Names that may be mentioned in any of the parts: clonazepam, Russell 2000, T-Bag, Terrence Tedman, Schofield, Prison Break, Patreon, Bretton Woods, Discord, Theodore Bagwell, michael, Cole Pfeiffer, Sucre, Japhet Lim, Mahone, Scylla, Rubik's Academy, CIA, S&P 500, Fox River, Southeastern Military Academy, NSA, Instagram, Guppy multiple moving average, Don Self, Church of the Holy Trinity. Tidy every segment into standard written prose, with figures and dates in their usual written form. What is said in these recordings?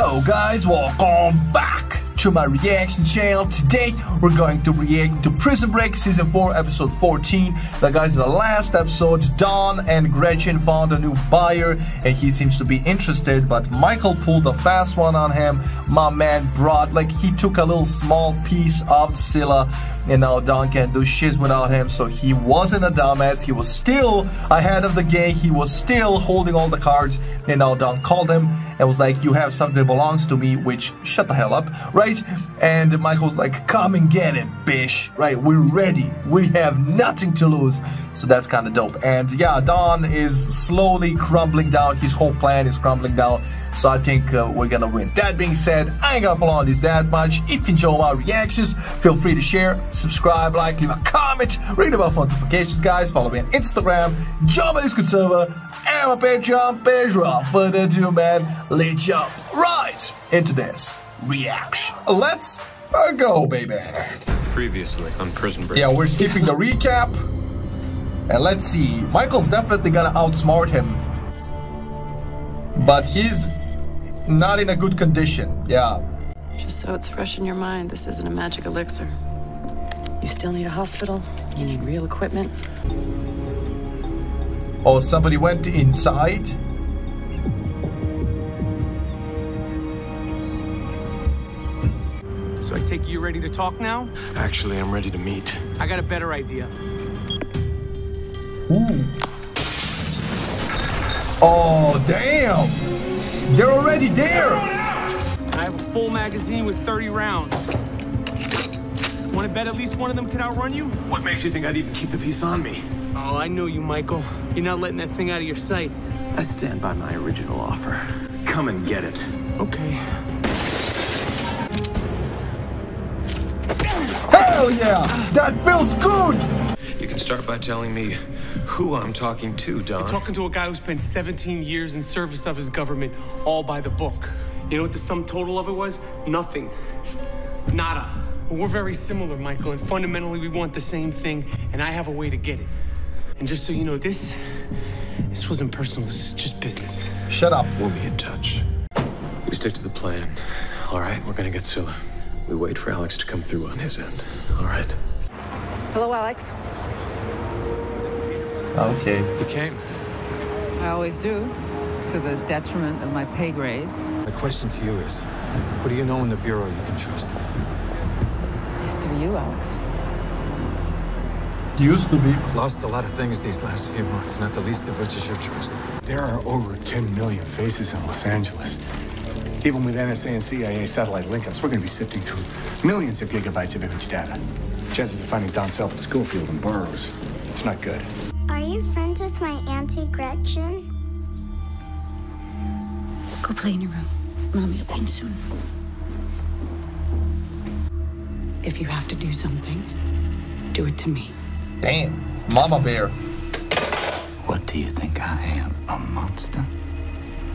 Hello guys, welcome back to my reaction channel. Today we're going to react to Prison Break Season 4 Episode 14. That guys, the last episode, Don and Gretchen found a new buyer and he seems to be interested, but Michael pulled a fast one on him. My man brought, like, he took a little small piece of Scylla, and now Don can't do shit without him. So he wasn't a dumbass, he was still ahead of the game, he was still holding all the cards, and now Don called him and was like, you have something that belongs to me, which, shut the hell up, right? And Michael's like, come and get it, bish, right? We're ready, we have nothing to lose. So that's kind of dope. And yeah, Don is slowly crumbling down, his whole plan is crumbling down. So I think we're gonna win. That being said, I ain't gonna follow on this that much. If you enjoy my reactions, feel free to share, subscribe, like, leave a comment, ring the bell for notifications, guys. Follow me on Instagram, join my Discord server, and my Patreon page. Without further ado, man, let's jump right into this reaction. Let's go, baby. Previously on Prison Break. Yeah, we're skipping the recap. And let's see. Michael's definitely gonna outsmart him. But he's not in a good condition. Yeah. Just so it's fresh in your mind, this isn't a magic elixir. You still need a hospital. You need real equipment. Oh, somebody went inside? So I take you ready to talk now? Actually, I'm ready to meet. I got a better idea. Ooh. Oh, damn! They're already there! I have a full magazine with 30 rounds. Want to bet at least one of them can outrun you? What makes you think I'd even keep the piece on me? Oh, I know you, Michael. You're not letting that thing out of your sight. I stand by my original offer. Come and get it. Okay. Hell yeah! That feels good! You can start by telling me who I'm talking to, Don. You're talking to a guy who spent 17 years in service of his government, all by the book. You know what the sum total of it was? Nothing. Nada. Well, we're very similar, Michael, and fundamentally we want the same thing, and I have a way to get it. And just so you know, this wasn't personal, this is just business. Shut up. We'll be in touch. We stick to the plan. All right, we're gonna get Scylla. We wait for Alex to come through on his end. All right. Hello, Alex. Okay. You came. I always do, to the detriment of my pay grade. The question to you is, who do you know in the Bureau you can trust? Used to be you, Alex. Used to be. I've lost a lot of things these last few months, not the least of which is your trust. There are over 10 million faces in Los Angeles. Even with NSA and CIA satellite linkups, we're going to be sifting through millions of gigabytes of image data. Chances of finding Don Self at Schofield and Burroughs, it's not good. Are you friends with my Auntie Gretchen? Go play in your room. Mommy will be in soon. If you have to do something, do it to me. Damn, Mama Bear. What do you think I am, a monster?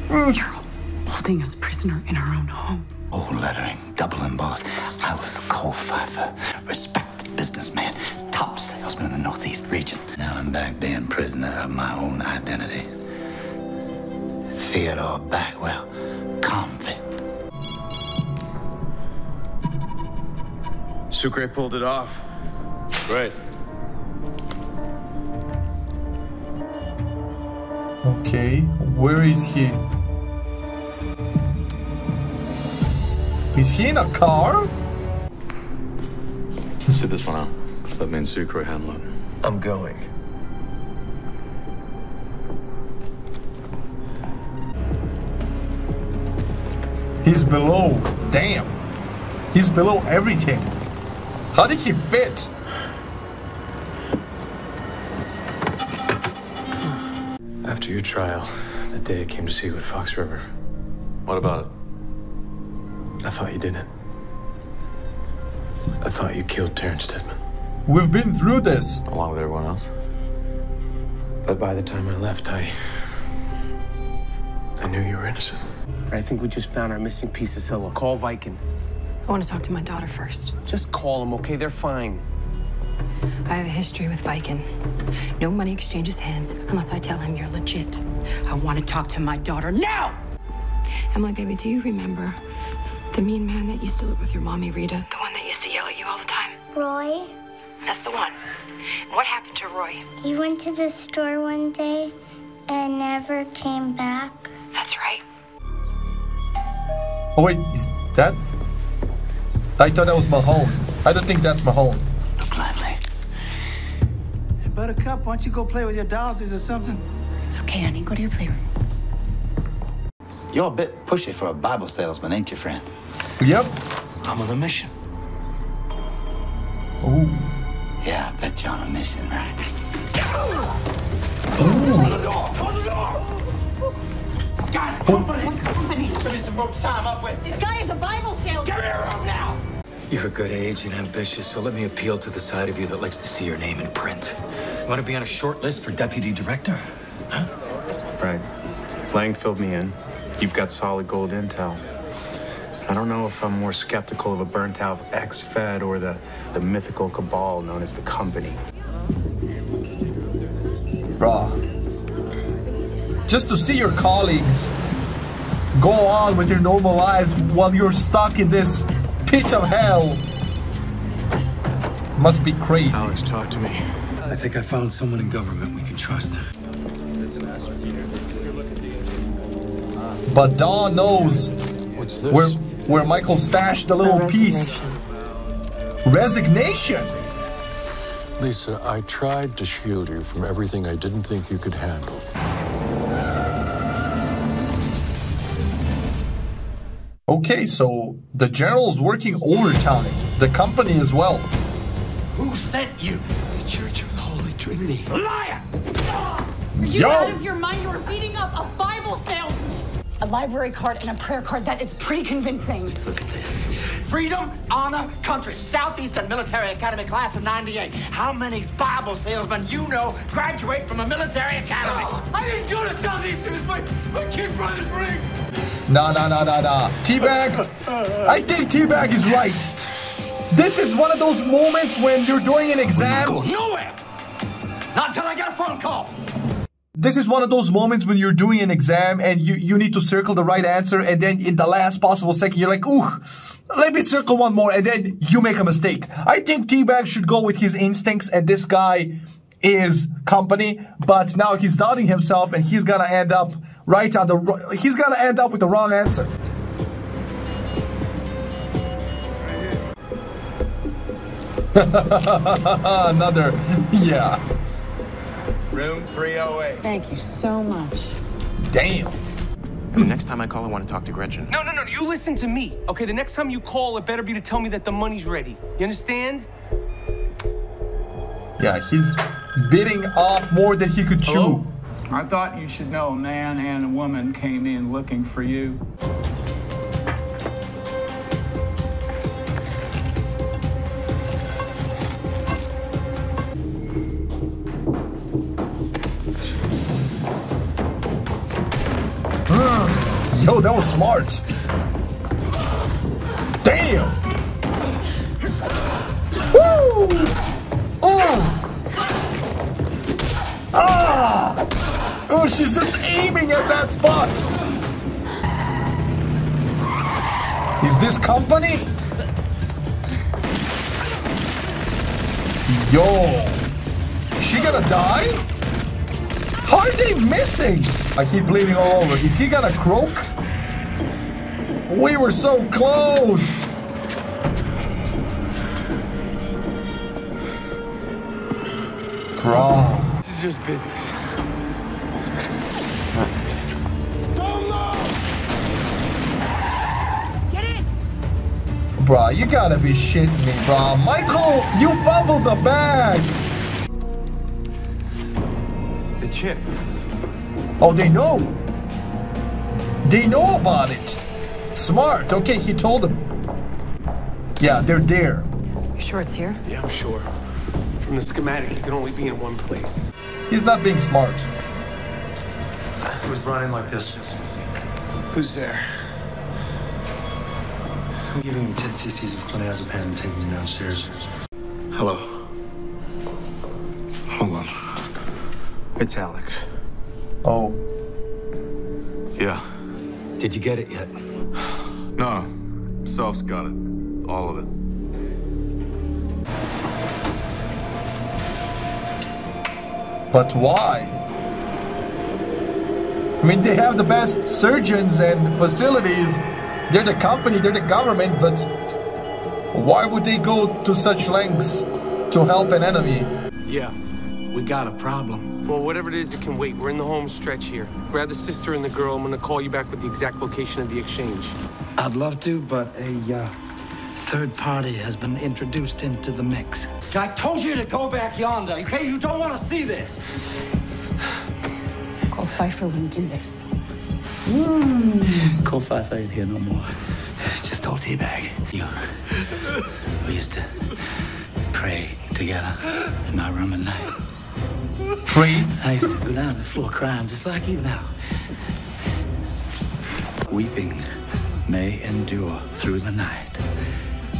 You're holding us prisoner in our own home. Oh, lettering, double embossed. I was Cole Pfeiffer, respected businessman, top salesman in the Northeast region. Now I'm back being prisoner of my own identity. Theodore Bagwell, convict. Sucre pulled it off. Great. Okay, where is he? Is he in a car? Sit this one out. Let me and Sucre handle it. I'm going. He's below. Damn. He's below everything. How did he fit? After your trial, the day I came to see you at Fox River. What about it? I thought you didn't. I thought you killed Terrence Tedman. We've been through this. Along with everyone else. But by the time I left, I knew you were innocent. I think we just found our missing piece of Scylla. Call Viking. I want to talk to my daughter first. Just call them, okay? They're fine. I have a history with Viking. No money exchanges hands unless I tell him you're legit. I want to talk to my daughter now! Emily, baby, do you remember the mean man that used to live with your mommy, Rita? The one that used to yell at you all the time? Roy? That's the one. What happened to Roy? He went to the store one day and never came back. That's right. Oh, wait, is that? I thought that was Mahone. I don't think that's Mahone. Look lively. Hey, Buttercup, why don't you go play with your dolls or something? It's okay, honey. Go to your playroom. You're a bit pushy for a Bible salesman, ain't you, friend? Yep. I'm on a mission. Oh. Yeah, I bet you're on a mission, right? Close the door! Close the door! This guy's company! What's company? Finish some rope time up with. This guy is a Bible salesman! Get her out now! You're a good age and ambitious, so let me appeal to the side of you that likes to see your name in print. You want to be on a short list for deputy director? Huh? Right. Lang filled me in. You've got solid gold intel. I don't know if I'm more skeptical of a burnt-out ex-Fed or the mythical cabal known as the company. Bruh. Just to see your colleagues go on with your normal lives while you're stuck in this pitch of hell must be crazy. Alex, talk to me. I think I found someone in government we can trust. But Dawn knows where Michael stashed the little piece. Resignation! Lisa, I tried to shield you from everything I didn't think you could handle. Okay, so the general's working overtime. The company as well. Who sent you? The Church of the Holy Trinity. Liar! Are you out of your mind? You are beating up a Bible salesman. A library card and a prayer card, that is pretty convincing. Look at this. Freedom, honor, country. Southeastern Military Academy class of 98. How many Bible salesmen you know graduate from a military academy? Oh, I didn't go to Southeastern. It's my kid brother's ring. Nah. T-Bag, I think T-Bag is right. This is one of those moments when you're doing an exam. We're not going nowhere. Not until I get a phone call. This is one of those moments when you're doing an exam and you need to circle the right answer, and then in the last possible second you're like, ooh, let me circle one more, and then you make a mistake. I think T-Bag should go with his instincts, and this guy is company, but now he's doubting himself and he's gonna end up he's gonna end up with the wrong answer. Another, yeah. Room 308. Thank you so much. Damn. And the next time I call, I want to talk to Gretchen. No, you listen to me. Okay, the next time you call, it better be to tell me that the money's ready. You understand? Yeah, he's bidding off more than he could chew. I thought you should know a man and a woman came in looking for you. Yo, that was smart. Damn. Woo! Oh! Ah! Oh, she's just aiming at that spot. Is this company? Yo. Is she gonna die? How are they missing? I keep bleeding all over. Is he gonna croak? We were so close! Bro. This is just business. Don't move! Get in! Bro, you gotta be shitting me, bro. Michael, you fumbled the bag! The chip. Oh, they know. They know about it. Smart. Okay, he told them. Yeah, they're there. You sure it's here? Yeah, I'm sure. From the schematic, it can only be in one place. He's not being smart. It was brought in like this. Who's there? I'm giving him 10 cc's of clonazepam and taking him downstairs. Hello. Hold on. It's Alex. Oh. Yeah. Did you get it yet? No. Self's got it. All of it. But why? I mean, they have the best surgeons and facilities. They're the company, they're the government, but why would they go to such lengths to help an enemy? Yeah. We got a problem. Well, whatever it is, it can wait. We're in the home stretch here. Grab the sister and the girl. I'm gonna call you back with the exact location of the exchange. I'd love to, but a third party has been introduced into the mix. I told you to go back yonder, okay? You don't want to see this. Call Pfeiffer when you do this. Call Pfeiffer ain't here no more. Just old T-Bag. We used to pray together in my room at night. Pray? I used to go down on the floor crying just like you now. Weeping may endure through the night,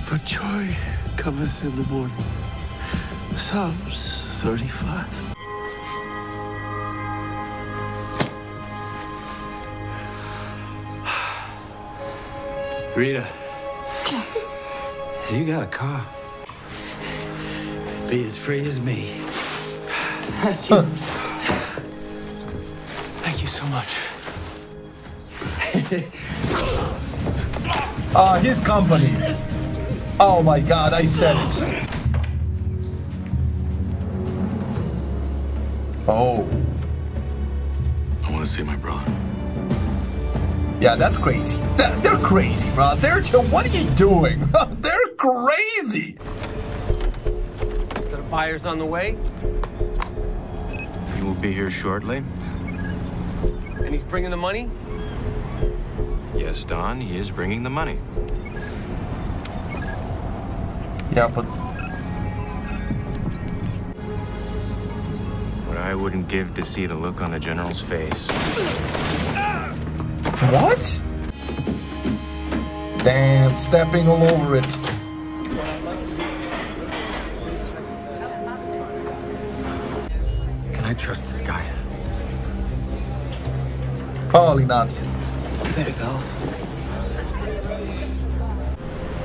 but joy cometh in the morning. Psalms 35. Rita, you got a car. Be as free as me. Thank you. Thank you so much. His company. Oh my God, I said it. Oh. I want to see my brother. Yeah, that's crazy. They're crazy, bro. What are you doing? They're crazy. Buyers on the way. He will be here shortly. And he's bringing the money? Yes, Don, he is bringing the money. Yeah, but... What I wouldn't give to see the look on the general's face. What? Damn, stepping all over it. I trust this guy. Probably not. There you go.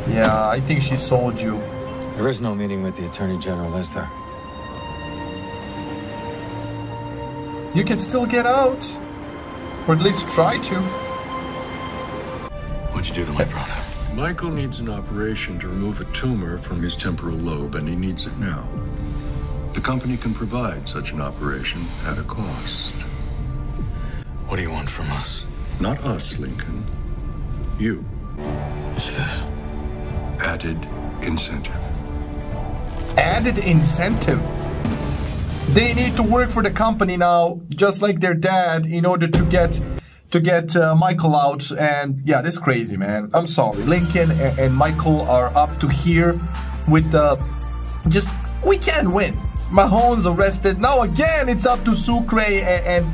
Yeah, I think she sold you. There is no meeting with the Attorney General, is there? You can still get out. Or at least try to. What'd you do to my brother? Michael needs an operation to remove a tumor from his temporal lobe, and he needs it now. The company can provide such an operation at a cost. What do you want from us? Not us, Lincoln. You. What's this? Added incentive. Added incentive? They need to work for the company now, just like their dad, in order to get Michael out. And yeah, this is crazy, man. I'm sorry. Lincoln and Michael are up to here with just, we can win. Mahone's arrested. Now again, it's up to Sucre and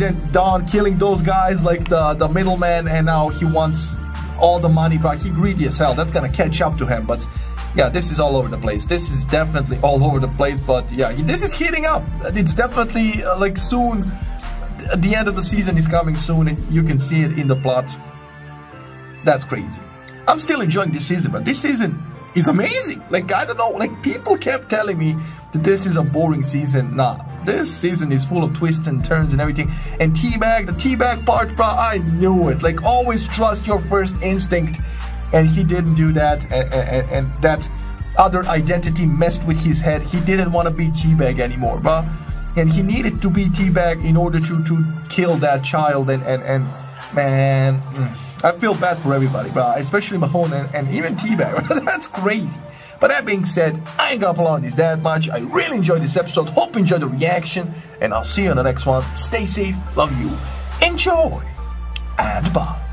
then Don killing those guys like the middleman, and now he wants all the money back. He greedy as hell. That's gonna catch up to him. But yeah, this is all over the place. This is definitely all over the place. But yeah, this is heating up. It's definitely like soon. The end of the season is coming soon, and you can see it in the plot. That's crazy. I'm still enjoying this season, but this season. It's amazing. Like, I don't know, like people kept telling me that this is a boring season. Nah, this season is full of twists and turns and everything. And T-Bag, the T-Bag part, bro, I knew it. Like, always trust your first instinct. And he didn't do that. And that other identity messed with his head. He didn't want to be T-Bag anymore, bro. And he needed to be T-Bag in order to kill that child. And man... I feel bad for everybody, bro, especially Mahone and even T-Bag. That's crazy. But that being said, I ain't gonna prolong this that much. I really enjoyed this episode. Hope you enjoyed the reaction, and I'll see you on the next one. Stay safe, love you, enjoy, and bye.